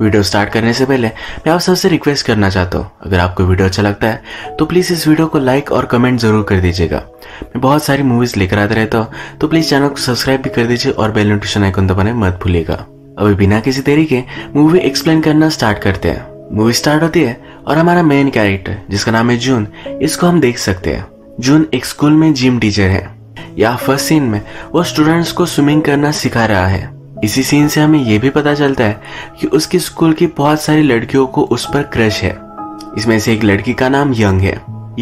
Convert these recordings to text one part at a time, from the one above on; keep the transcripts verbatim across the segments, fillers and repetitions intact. Video start करने से पहले मैं आप सबसे रिक्वेस्ट करना चाहता हूँ, अगर आपको वीडियो अच्छा लगता है तो प्लीज़ इस वीडियो को लाइक और कमेंट ज़रूर कर दीजिएगा। मैं बहुत सारी मूवीज़ लेकर आते रहता हूँ, तो प्लीज़ चैनल को सब्सक्राइब भी कर दीजिए और बेल नोटिफिकेशन आइकन दबाना मत भूलिएगा। अभी बिना किसी देरी के मूवी एक्सप्लेन करना स्टार्ट करते हैं। मूवी स्टार्ट होती है और हमारा मेन कैरेक्टर जिसका नाम है जून, इसको हम देख सकते हैं। जून एक स्कूल में जिम टीचर है। या फर्स्ट सीन में वो स्टूडेंट्स को स्विमिंग करना सिखा रहा है। इसी सीन से हमें यह भी पता चलता है कि उसकी स्कूल की बहुत सारी लड़कियों को उस पर क्रश है। इसमें से एक लड़की का नाम यंग है।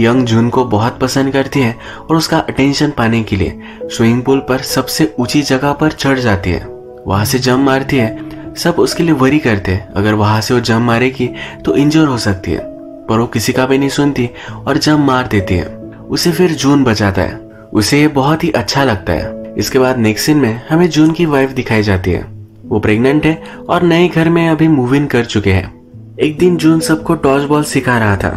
यंग जून को बहुत पसंद करती है और उसका अटेंशन पाने के लिए स्विमिंग पूल पर सबसे ऊंची जगह पर चढ़ जाती है। वहां से जंप मारती है। सब उसके लिए वरी करते हैं, अगर वहां से वो जंप मारेगी तो इंजर हो सकती है, पर वो किसी का भी नहीं सुनती और जंप मार देती है। उसे फिर जून बचाता है। उसे ये बहुत ही अच्छा लगता है। इसके बाद नेक्स्ट सीन में हमें जून की वाइफ दिखाई जाती है। वो प्रेग्नेंट है और नए घर में अभी मूव इन कर चुके हैं। एक दिन जून सबको टॉस बॉल सिखा रहा था।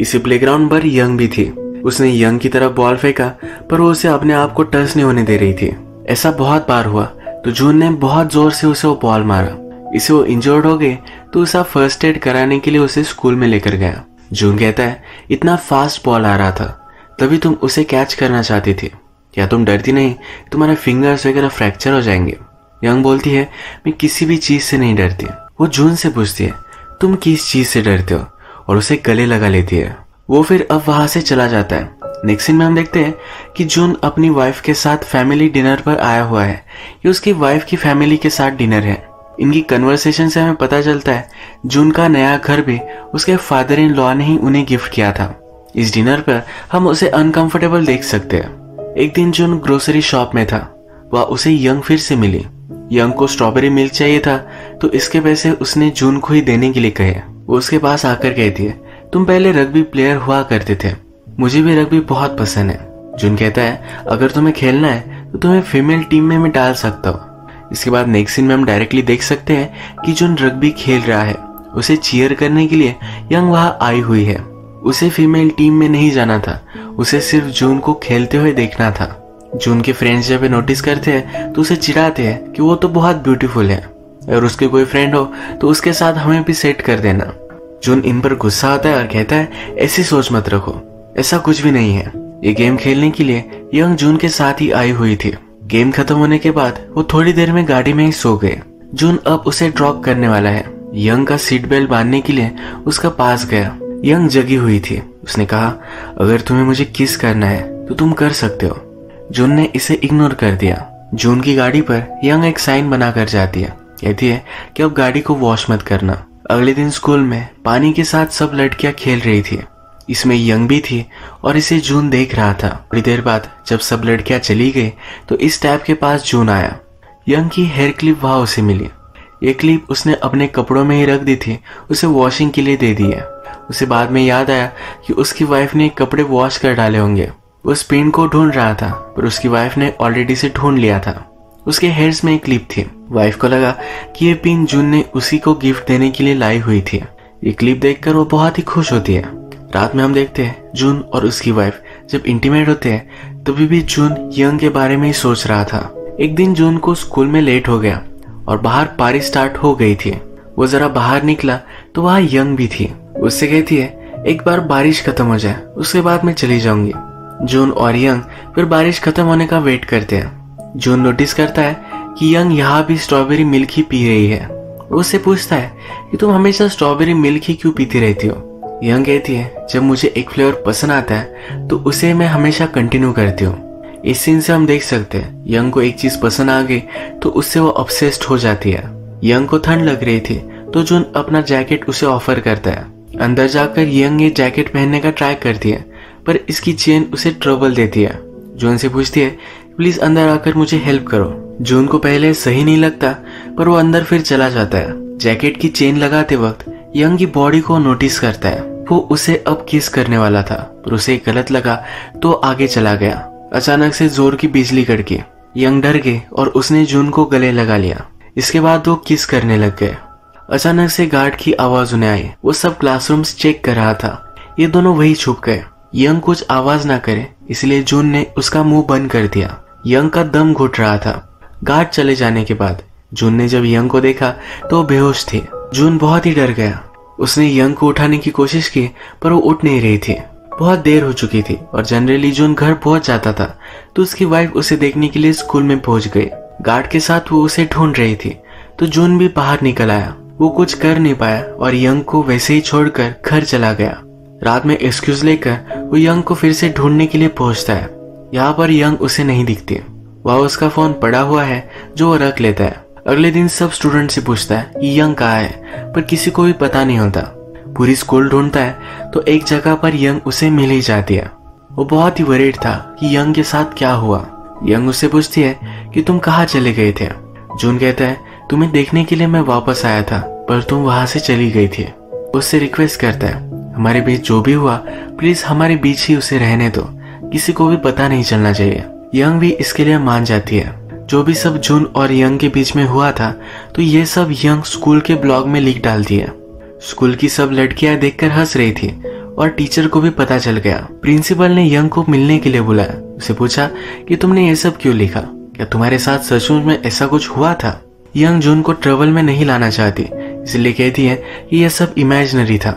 इसी प्लेग्राउंड पर यंग भी थी। उसने यंग की तरफ बॉल फेंका, पर वो उसे अपने आप को टच नहीं होने दे रही थी। ऐसा बहुत बार हुआ तो जून ने बहुत जोर से उसे वो बॉल मारा। इसे वो इंजर्ड हो गए तो उसे फर्स्ट एड कराने के लिए उसे स्कूल में लेकर गया। जून कहता है, इतना फास्ट बॉल आ रहा था तभी तुम उसे कैच करना चाहती थी, या तुम डरती नहीं तुम्हारे फिंगर्स वगैरह फ्रैक्चर हो जाएंगे। यंग बोलती है, मैं किसी भी चीज़ से नहीं डरती। वो जून से पूछती है, तुम किस चीज़ से डरते हो, और उसे गले लगा लेती है। वो फिर अब वहाँ से चला जाता है। नेक्स्ट सीन में हम देखते हैं कि जून अपनी वाइफ के साथ फैमिली डिनर पर आया हुआ है। ये उसकी वाइफ की फैमिली के साथ डिनर है। इनकी कन्वर्सेशन से हमें पता चलता है जून का नया घर भी उसके फादर इन लॉ ने ही उन्हें गिफ्ट किया था। इस डिनर पर हम उसे अनकंफर्टेबल देख सकते हैं। एक दिन जून ग्रोसरी शॉप में था, वह उसे यंग फिर से मिली। यंग को स्ट्रॉबेरी मिल्क चाहिए था, तो इसके पैसे उसने जून को ही देने के लिए कहे। वो उसके पास आकर कहती है, तुम पहले रग्बी प्लेयर हुआ करते थे, मुझे भी रग्बी बहुत पसंद है। जून कहता है, अगर तुम्हें खेलना है तो तुम्हें फीमेल टीम में मैं डाल सकता हूँ। इसके बाद नेक्स्ट सीन में हम डायरेक्टली देख सकते हैं कि जून रग्बी खेल रहा है। उसे चीयर करने के लिए यंग वहाँ आई हुई है। उसे फीमेल टीम में नहीं जाना था, उसे सिर्फ जून को खेलते हुए देखना था। जून के फ्रेंड्स जब ये नोटिस करते हैं तो उसे चिढ़ाते हैं कि वो तो बहुत ब्यूटीफुल है, अगर उसके कोई फ्रेंड हो तो उसके साथ हमें भी सेट कर देना। जून इन पर गुस्सा आता है और कहता है, ऐसी सोच मत रखो, ऐसा कुछ भी नहीं है। ये गेम खेलने के लिए यंग जून के साथ ही आई हुई थी। गेम खत्म होने के बाद वो थोड़ी देर में गाड़ी में ही सो गए। जून अब उसे ड्रॉप करने वाला है। यंग का सीट बेल्ट बांधने के लिए उसका पास गया। यंग जगी हुई थी। उसने कहा, अगर तुम्हें मुझे किस करना है तो तुम कर सकते हो। जून ने इसे इग्नोर कर दिया। जून की गाड़ी पर यंग एक साइन बना कर जाती है, कहती है कि अब गाड़ी को वॉश मत करना। अगले दिन स्कूल में पानी के साथ सब लड़कियां खेल रही थी। इसमें यंग भी थी और इसे जून देख रहा था। थोड़ी देर बाद जब सब लड़कियां चली गई तो इस टैब के पास जून आया। यंग की हेयर क्लिप वहां उसे मिली। ये क्लिप उसने अपने कपड़ों में ही रख दी थी, उसे वॉशिंग के लिए दे दी है। उसे बाद में याद आया कि उसकी वाइफ ने कपड़े वॉश कर डाले होंगे। वो पिन को ढूंढ रहा था, पर उसकी वाइफ ने ऑलरेडी इसे ढूंढ लिया था। उसके हेयर्स में एक क्लिप थी। वाइफ को लगा कि ये पिन जून ने उसी को गिफ्ट देने के लिए लाई हुई थी। ये क्लिप देखकर वो बहुत ही खुश होती है। रात में हम देखते हैं जून और उसकी वाइफ जब इंटीमेट होते हैं तभी भी जून यंग के बारे में ही सोच रहा था। एक दिन जून को स्कूल में लेट हो गया और बाहर पारी स्टार्ट हो गई थी। वो जरा बाहर निकला तो वहाँ यंग भी थी। उससे कहती है, एक बार बारिश खत्म हो जाए उसके बाद मैं चली जाऊंगी। जून और यंग फिर बारिश खत्म होने का वेट करते हैं। जून नोटिस करता है कि यंग यहाँ भी स्ट्रॉबेरी मिल्क ही पी रही है। वो उससे पूछता है कि तुम हमेशा स्ट्रॉबेरी मिल्क ही क्यों पीती रहती हो। यंग कहती है, जब मुझे एक फ्लेवर पसंद आता है तो उसे मैं हमेशा कंटिन्यू करती हूँ। इस सीन से हम देख सकते हैं यंग को एक चीज पसंद आ गई तो उससे वो ऑब्सेस्ड हो जाती है। यंग को ठंड लग रही थी तो जून अपना जैकेट उसे ऑफर करता है। अंदर जाकर यंग ये जैकेट पहनने का ट्राई करती है, पर इसकी चेन उसे ट्रबल देती है। जून से पूछती है, प्लीज अंदर आकर मुझे हेल्प करो। जून को पहले सही नहीं लगता, पर वो अंदर फिर चला जाता है। जैकेट की चेन लगाते वक्त यंग की बॉडी को नोटिस करता है। वो उसे अब किस करने वाला था, पर उसे गलत लगा तो आगे चला गया। अचानक से जोर की बिजली कड़की। यंग डर गए और उसने जून को गले लगा लिया। इसके बाद वो किस करने लग गए। अचानक से गार्ड की आवाज उन्हें आई। वो सब क्लासरूम्स चेक कर रहा था। ये दोनों वही छुप गए। यंग कुछ आवाज ना करे इसलिए जून ने उसका मुंह बंद कर दिया। यंग का दम घुट रहा था। गार्ड चले जाने के बाद जून ने जब यंग को देखा तो वो बेहोश थे। जून बहुत ही डर गया। उसने यंग को उठाने की कोशिश की पर वो उठ नहीं रही थी। बहुत देर हो चुकी थी और जनरली जून घर पहुंच जाता था तो उसकी वाइफ उसे देखने के लिए स्कूल में पहुंच गई। गार्ड के साथ वो उसे ढूंढ रही थी तो जून भी बाहर निकल आया। वो कुछ कर नहीं पाया और यंग को वैसे ही छोड़कर घर चला गया। रात में एक्सक्यूज लेकर वो यंग को फिर से ढूंढने के लिए पहुंचता है। यहाँ पर यंग उसे नहीं दिखती। वहाँ उसका फोन पड़ा हुआ है जो वो रख लेता है। अगले दिन सब स्टूडेंट से पूछता है कि यंग कहाँ है पर किसी को भी पता नहीं होता। पूरी स्कूल ढूंढता है तो एक जगह पर यंग उसे मिल ही जाती है। वो बहुत ही वरीड था कि यंग के साथ क्या हुआ। यंग उससे पूछती है कि तुम कहाँ चले गए थे। जून कहता है तुम्हें देखने के लिए मैं वापस आया था पर तुम वहां से चली गई थी। उससे रिक्वेस्ट करता है हमारे बीच जो भी हुआ प्लीज हमारे बीच ही उसे रहने दो, किसी को भी पता नहीं चलना चाहिए। यंग भी इसके लिए मान जाती है। जो भी सब जून और यंग के बीच में हुआ था तो ये सब यंग स्कूल के ब्लॉग में लिख डालती है। स्कूल की सब लड़कियां देखकर हंस रही थी और टीचर को भी पता चल गया। प्रिंसिपल ने यंग को मिलने के लिए बुलाया। उसे पूछा कि तुमने ये सब क्यों लिखा, क्या तुम्हारे साथ सचमुच में ऐसा कुछ हुआ था। यंग जून को ट्रबल में नहीं लाना चाहती इसलिए कहती है कि यह सब इमेजिनरी था।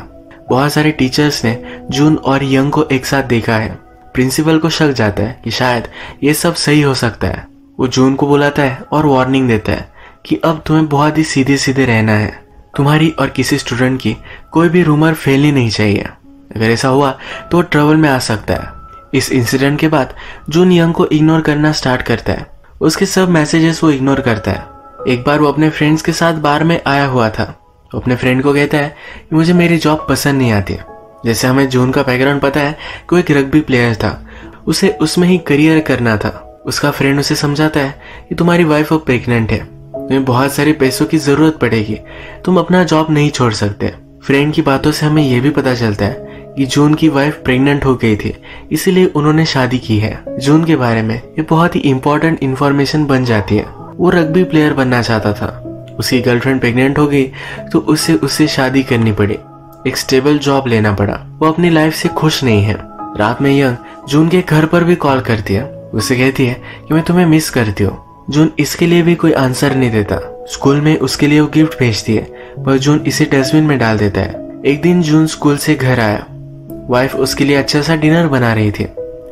बहुत सारे टीचर्स ने जून और यंग को एक साथ देखा है। प्रिंसिपल को शक जाता है कि शायद ये सब सही हो सकता है। वो जून को बुलाता है और वार्निंग देता है कि अब तुम्हें बहुत ही सीधे सीधे रहना है। तुम्हारी और किसी स्टूडेंट की कोई भी रूमर फैलनी नहीं चाहिए, अगर ऐसा हुआ तो ट्रबल में आ सकता है। इस इंसिडेंट के बाद जून यंग को इग्नोर करना स्टार्ट करता है। उसके सब मैसेजेस वो इग्नोर करता है। एक बार वो अपने फ्रेंड्स के साथ बार में आया हुआ था। वो अपने फ्रेंड को कहता है कि मुझे मेरी जॉब पसंद नहीं आती। जैसे हमें जून का बैकग्राउंड पता है कि वो एक रग्बी प्लेयर था, उसे उसमें ही करियर करना था। उसका फ्रेंड उसे समझाता है कि तुम्हारी वाइफ अब प्रेग्नेंट है, तुम्हें बहुत सारे पैसों की जरूरत पड़ेगी, तुम अपना जॉब नहीं छोड़ सकते। फ्रेंड की बातों से हमें यह भी पता चलता है कि जून की वाइफ प्रेग्नेंट हो गई थी इसीलिए उन्होंने शादी की है। जून के बारे में ये बहुत ही इम्पोर्टेंट इन्फॉर्मेशन बन जाती है। वो रग्बी प्लेयर बनना चाहता था, उसकी गर्लफ्रेंड प्रेग्नेंट हो गई तो उसे उससे शादी करनी पड़ी, एक स्टेबल जॉब लेना पड़ा। वो अपनी लाइफ से खुश नहीं है। रात में यंग जून के घर पर भी कॉल करती है। उसे कहती है कि मैं तुम्हें मिस करती हूँ। जून इसके लिए भी कोई आंसर नहीं देता। स्कूल में उसके लिए वो गिफ्ट भेजती है पर जून इसे डस्टबिन में डाल देता है। एक दिन जून स्कूल से घर आया। वाइफ उसके लिए अच्छा सा डिनर बना रही थी।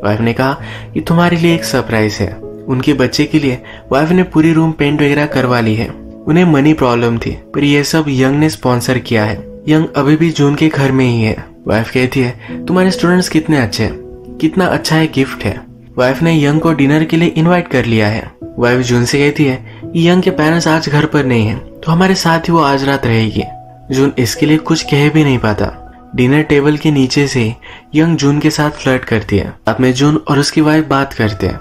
वाइफ ने कहा कि तुम्हारे लिए एक सरप्राइज है। उनके बच्चे के लिए वाइफ ने पूरी रूम पेंट वगैरह करवा ली है। उन्हें मनी प्रॉब्लम थी पर यह सब यंग ने स्पॉन्सर किया है। यंग अभी भी जून के घर में ही है। वाइफ कहती है तुम्हारे स्टूडेंट्स कितने अच्छे हैं, कितना अच्छा है गिफ्ट है। वाइफ ने यंग को डिनर के लिए इनवाइट कर लिया है। वाइफ जून से कहती है यंग के पेरेंट्स आज घर पर नहीं है तो हमारे साथ ही वो आज रात रहेगी। जून इसके लिए कुछ कह भी नहीं पाता। डिनर टेबल के नीचे से यंग जून के साथ फ्लर्ट करती है। रात में जून और उसकी वाइफ बात करते हैं।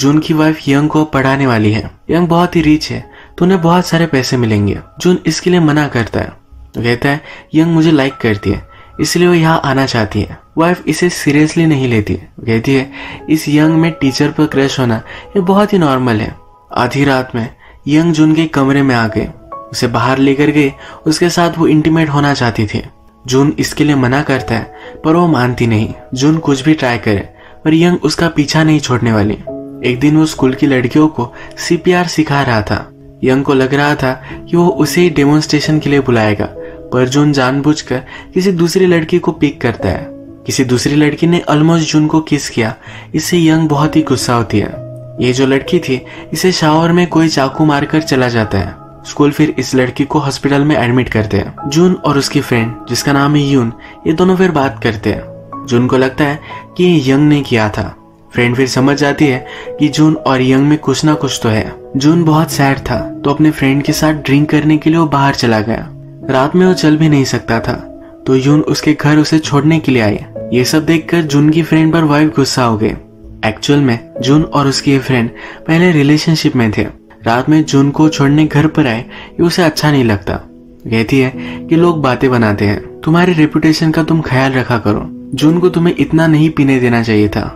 जून की वाइफ यंग को पढ़ाने वाली है। यंग बहुत ही रिच है तो उन्हें बहुत सारे पैसे मिलेंगे। जून इसके लिए मना करता है, कहता है यंग मुझे लाइक करती है इसलिए वो यहाँ आना चाहती है। वाइफ इसे सीरियसली नहीं लेती है, कहती है इस यंग में टीचर पर क्रश होना ये बहुत ही नॉर्मल है। आधी रात में यंग जून के कमरे में आ गए, उसे बाहर लेकर गए। उसके साथ वो इंटीमेट होना चाहती थी। जून इसके लिए मना करता है पर वो मानती नहीं। जून कुछ भी ट्राई करे पर यंग उसका पीछा नहीं छोड़ने वाली। एक दिन वो स्कूल की लड़कियों को सीपीआर सिखा रहा था। यंग को लग रहा था कि वो उसे ही डेमोन्स्ट्रेशन के लिए बुलाएगा पर जून जानबूझकर किसी दूसरी लड़की को पिक करता है। किसी दूसरी लड़की ने ऑलमोस्ट जून को किस किया, इससे यंग बहुत ही गुस्सा होती है। ये जो लड़की थी इसे शावर में कोई चाकू मारकर चला जाता है। स्कूल फिर इस लड़की को हॉस्पिटल में एडमिट करते हैं। जून और उसकी फ्रेंड जिसका नाम है यून, ये दोनों फिर बात करते हैं। जून को लगता है कि ये यंग ने किया था। फ्रेंड फिर समझ जाती है कि जून और यंग में कुछ ना कुछ तो है। जून बहुत सैड था तो अपने फ्रेंड के साथ ड्रिंक करने के लिए वो बाहर चला गया। रात में वो चल भी नहीं सकता था तो यून उसके घर उसे छोड़ने के लिए आई। ये सब देखकर जून की फ्रेंड पर वाइफ गुस्सा हो गई। एक्चुअल में जून और उसकी फ्रेंड पहले रिलेशनशिप में थे। रात में जून को छोड़ने घर पर आए ये उसे अच्छा नहीं लगता। कहती है कि लोग बातें बनाते हैं, तुम्हारे रेपुटेशन का तुम ख्याल रखा करो, जून को तुम्हें इतना नहीं पीने देना चाहिए था।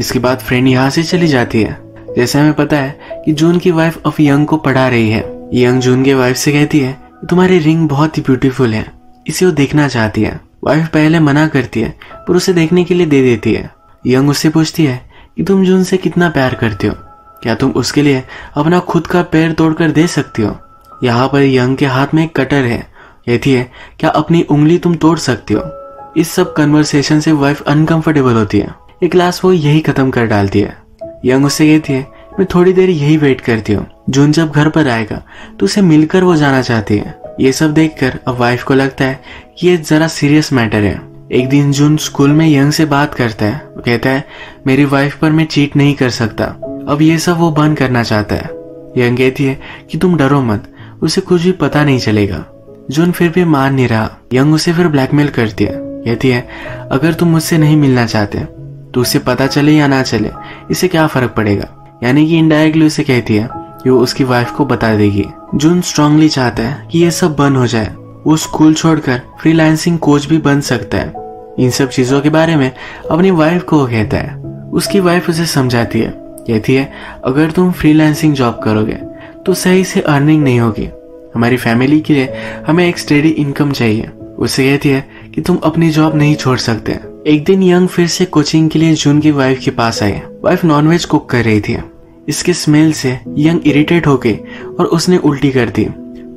इसके बाद फ्रेंड यहाँ से चली जाती है। जैसे हमें पता है कि जून की वाइफ अब यंग को पढ़ा रही है। यंग जून के वाइफ से कहती है तुम्हारी रिंग बहुत ही ब्यूटीफुल है, इसे वो देखना चाहती है। वाइफ पहले मना करती है पर उसे देखने के लिए दे देती है। यंग उससे पूछती है कि तुम जून से कितना प्यार करती हो, क्या तुम उसके लिए अपना खुद का पैर तोड़कर दे सकती हो। यहाँ पर यंग के हाथ में एक कटर है यह थी है, क्या अपनी उंगली तुम तोड़ सकती हो। इस सब कन्वर्सेशन से वाइफ अनकंफर्टेबल होती है। ये क्लास वो यही खत्म कर डालती है। यंग उससे कहती है, मैं थोड़ी देर यही वेट करती हूँ, जून जब घर पर आएगा तो उसे मिलकर वो जाना चाहती है। ये सब देखकर अब वाइफ को लगता है कि ये जरा सीरियस मैटर है। एक दिन जून स्कूल में यंग से बात करता है। वो कहता है, मेरी वाइफ पर मैं चीट नहीं कर सकता। अब ये सब वो बंद करना चाहता है। यंग कहती है कि तुम डरो मत, उसे कुछ भी पता नहीं चलेगा। जून फिर भी मान नहीं रहा। यंग उसे फिर ब्लैकमेल करती है। कहती है, अगर तुम मुझसे नहीं मिलना चाहते तो उसे पता चले या ना चले, इसे क्या फर्क पड़ेगा। यानी कि इनडायरेक्टली उसे कहती है कि वो उसकी वाइफ को बता देगी। जून स्ट्रांगली चाहता है कि ये सब बंद हो जाए। वो स्कूल छोड़कर फ्रीलांसिंग कोच भी बन सकता है। इन सब चीजों के बारे में अपनी वाइफ को कहता है। उसकी वाइफ उसे समझाती है। कहती है, अगर तुम फ्रीलांसिंग जॉब करोगे तो सही से अर्निंग नहीं होगी। हमारी फैमिली के लिए हमें एक स्टेडी इनकम चाहिए। उसे कहती है कि तुम अपनी जॉब नहीं छोड़ सकते। एक दिन यंग फिर से कोचिंग के लिए जून की वाइफ के पास आई। वाइफ नॉनवेज कुक कर रही थी। इसके स्मेल से यंग इरिटेट हो गई और उसने उल्टी कर दी।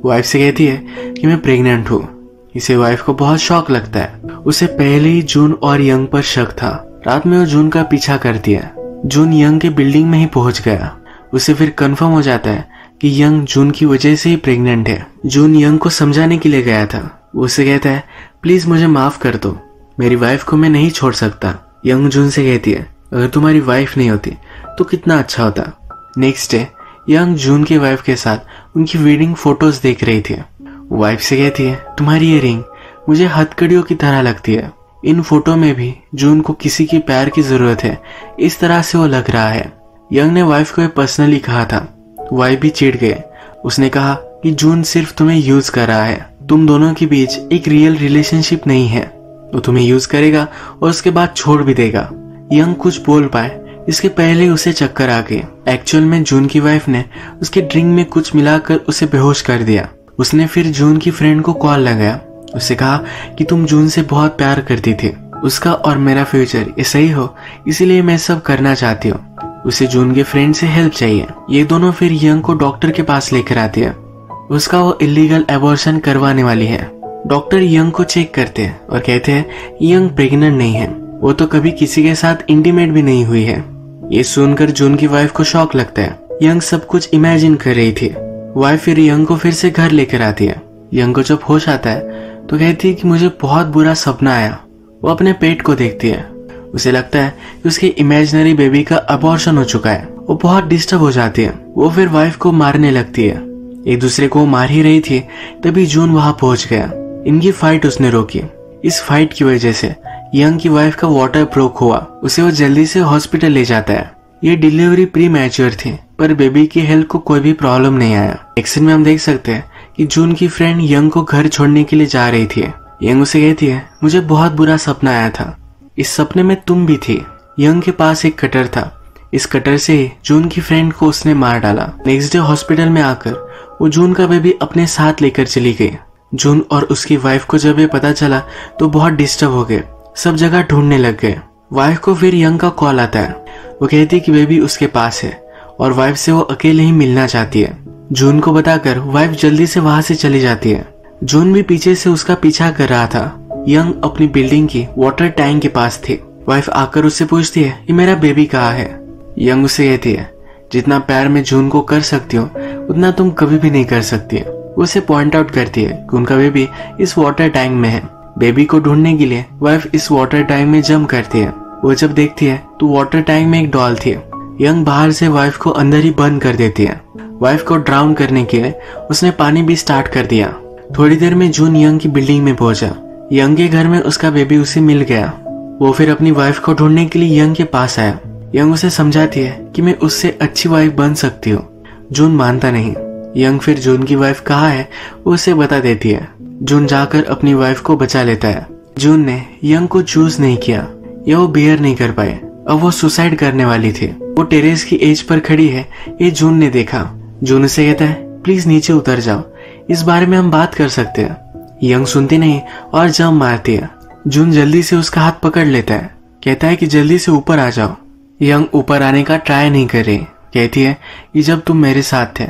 वाइफ से कहती है कि मैं प्रेग्नेंट हूँ। इसे वाइफ को बहुत शॉक लगता है। उसे पहले ही जून और यंग पर शक था। रात में वो जून का पीछा करती है। जून यंग के बिल्डिंग में ही पहुंच गया। उसे फिर कंफर्म हो जाता है कि यंग जून की वजह से ही प्रेग्नेंट है। जून यंग को समझाने के लिए गया था। उसे कहता है, प्लीज मुझे माफ कर दो, मेरी वाइफ को मैं नहीं छोड़ सकता। यंग जून से कहती है, अगर तुम्हारी वाइफ नहीं होती तो कितना अच्छा होता। नेक्स्ट डे यंग जून की वाइफ के साथ उनकी वेडिंग फोटोज देख रही थी। वाइफ से कहती है, तुम्हारी ये रिंग मुझे हथकड़ियों की तरह लगती है। इन फोटो में भी जून को किसी की प्यार की जरूरत है, इस तरह से वो लग रहा है। यंग ने वाइफ को ये पर्सनली कहा था। वाइफ भी चिढ़ गए। उसने कहा कि जून सिर्फ तुम्हें यूज कर रहा है। तुम दोनों के बीच एक रियल रिलेशनशिप नहीं है। वो तुम्हें यूज करेगा और उसके बाद छोड़ भी देगा। यंग कुछ बोल पाए इसके पहले उसे चक्कर आ गए। एक्चुअल में जून की वाइफ ने उसके ड्रिंक में कुछ मिलाकर उसे बेहोश कर दिया। उसने फिर जून की फ्रेंड को कॉल लगाया। उससे कहा कि तुम जून से बहुत प्यार करती थी, उसका और मेरा फ्यूचर ये सही हो इसीलिए मैं सब करना चाहती हूँ। उसे जून के फ्रेंड से हेल्प चाहिए। ये दोनों फिर यंग को डॉक्टर के पास लेकर आती है। उसका वो इलीगल एबॉर्शन करवाने वाली है। डॉक्टर यंग को चेक करते हैं और कहते हैं यंग प्रेग्नेंट नहीं है। वो तो कभी किसी के साथ इंटीमेट भी नहीं हुई है। ये सुनकर जून की वाइफ को शॉक लगता है। यंग सब कुछ इमेजिन कर रही थी। वाइफ फिर यंग को फिर से घर लेकर आती है। यंग को जब होश आता है तो कहती है कि मुझे बहुत बुरा सपना आया। वो अपने पेट को देखती है। उसे लगता है कि उसके इमेजिनरी बेबी का अबॉर्शन हो चुका है। वो बहुत डिस्टर्ब हो जाती है। वो फिर वाइफ को मारने लगती है। एक दूसरे को मार ही रही थी तभी जून वहां पहुंच गया। इनकी फाइट उसने रोकी। इस फाइट की वजह से यंग की वाइफ का वाटर ब्रोक हुआ। उसे वो जल्दी से हॉस्पिटल ले जाता है। ये डिलीवरी प्री मैच्योर थी पर बेबी की हेल्थ को कोई भी प्रॉब्लम नहीं आया। एक्शन में हम देख सकते हैं कि जून की फ्रेंड यंग को घर छोड़ने के लिए जा रही थी। यंग उसे कहती है, मुझे बहुत बुरा सपना आया था, इस सपने में तुम भी थी। यंग के पास एक कटर था। इस कटर से जून की फ्रेंड को उसने मार डाला। नेक्स्ट डे हॉस्पिटल में आकर वो जून का बेबी अपने साथ लेकर चली गई। जून और उसकी वाइफ को जब ये पता चला तो बहुत डिस्टर्ब हो गए। सब जगह ढूंढने लग गए। वाइफ को फिर यंग का कॉल आता है। वो कहती है कि बेबी उसके पास है और वाइफ से वो अकेले ही मिलना चाहती है। जून को बताकर वाइफ जल्दी से वहां से चली जाती है। जून भी पीछे से उसका पीछा कर रहा था। यंग अपनी बिल्डिंग की वाटर टैंक के पास थी। वाइफ आकर उससे पूछती है कि मेरा बेबी कहाँ है। यंग उसे कहती है, जितना प्यार मैं जून को कर सकती हूँ उतना तुम कभी भी नहीं कर सकती। उसे पॉइंट आउट करती है कि उनका बेबी इस वाटर टैंक में है। बेबी को ढूंढने के लिए वाइफ इस वाटर टैंक में जंप करती है। वो जब देखती है तो वाटर टैंक में एक डॉल थी। यंग बाहर से वाइफ को अंदर ही बंद कर देती है। वाइफ को ड्राउन करने के लिए उसने पानी भी स्टार्ट कर दिया। थोड़ी देर में जून यंग की बिल्डिंग में पहुंचा। यंग के घर में उसका बेबी उसे मिल गया। वो फिर अपनी वाइफ को ढूंढने के लिए यंग के पास आया। यंग उसे समझाती है कि मैं उससे अच्छी वाइफ बन सकती हूँ। जून मानता नहीं। यंग फिर जून की वाइफ कहाँ है वो उसे बता देती है। जून जाकर अपनी वाइफ को बचा लेता है। जून ने यंग को चूज नहीं किया या वो बियर नहीं कर पाए। अब वो सुसाइड करने वाली थी। वो टेरेस की एज पर खड़ी है। ये जून ने देखा। जून उसे कहता है, प्लीज नीचे उतर जाओ, इस बारे में हम बात कर सकते हैं। यंग सुनती नहीं और जंप मारती है। जून जल्दी से उसका हाथ पकड़ लेता है। कहता है कि जल्दी से ऊपर आ जाओ। यंग ऊपर आने का ट्राई नहीं कर रही। कहती है कि जब तुम मेरे साथ थे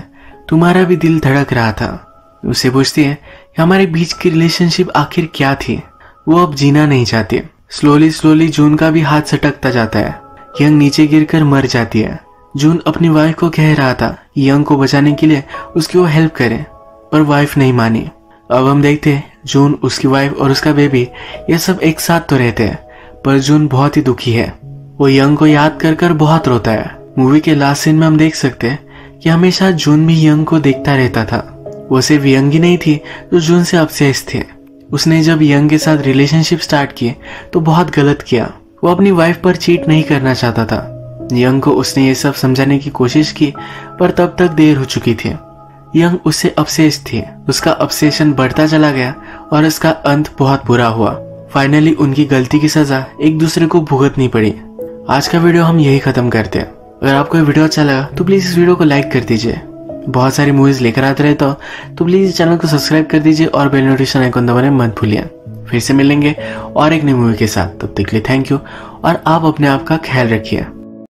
तुम्हारा भी दिल धड़क रहा था। उसे पूछती है कि हमारे बीच की रिलेशनशिप आखिर क्या थी। वो अब जीना नहीं चाहती। स्लोली स्लोली जून का भी हाथ सटकता जाता है। यंग नीचे गिरकर मर जाती है। जून अपनी वाइफ को कह रहा था यंग को बचाने के लिए उसकी वो हेल्प करे, पर वाइफ नहीं मानी। अब हम देखते हैं जून, उसकी वाइफ और उसका बेबी ये सब एक साथ तो रहते हैं, पर जून बहुत ही दुखी है। वो यंग को याद कर कर बहुत रोता है। मूवी के लास्ट सीन में हम देख सकते हैं कि हमेशा जून भी यंग को देखता रहता था। वो सिर्फ यंग ही नहीं थी जो जून से ऑब्सेस्ड थे। उसने जब यंग के साथ रिलेशनशिप स्टार्ट किए तो बहुत गलत किया। वो अपनी वाइफ पर चीट नहीं करना चाहता था। यंग को उसने ये सब समझाने की कोशिश की, पर तब तक देर हो चुकी थी। यंग उससे ऑब्सेस्ड थी। उसका ऑब्सेशन बढ़ता चला गया और उसका अंत बहुत बुरा हुआ। फाइनली उनकी गलती की सजा एक दूसरे को भुगतनी पड़ी। आज का वीडियो हम यही खत्म करते हैं। अगर आपको ये वीडियो अच्छा लगा तो प्लीज इस वीडियो को लाइक कर दीजिए। बहुत सारी मूवीज लेकर आते रहते हो तो प्लीज चैनल को सब्सक्राइब कर दीजिए और बेल नोटिफिकेशन आइकन दबाने मत भूलिए। फिर से मिलेंगे और एक नई मूवी के साथ, तब तक के लिए थैंक यू और आप अपने आप का ख्याल रखिए।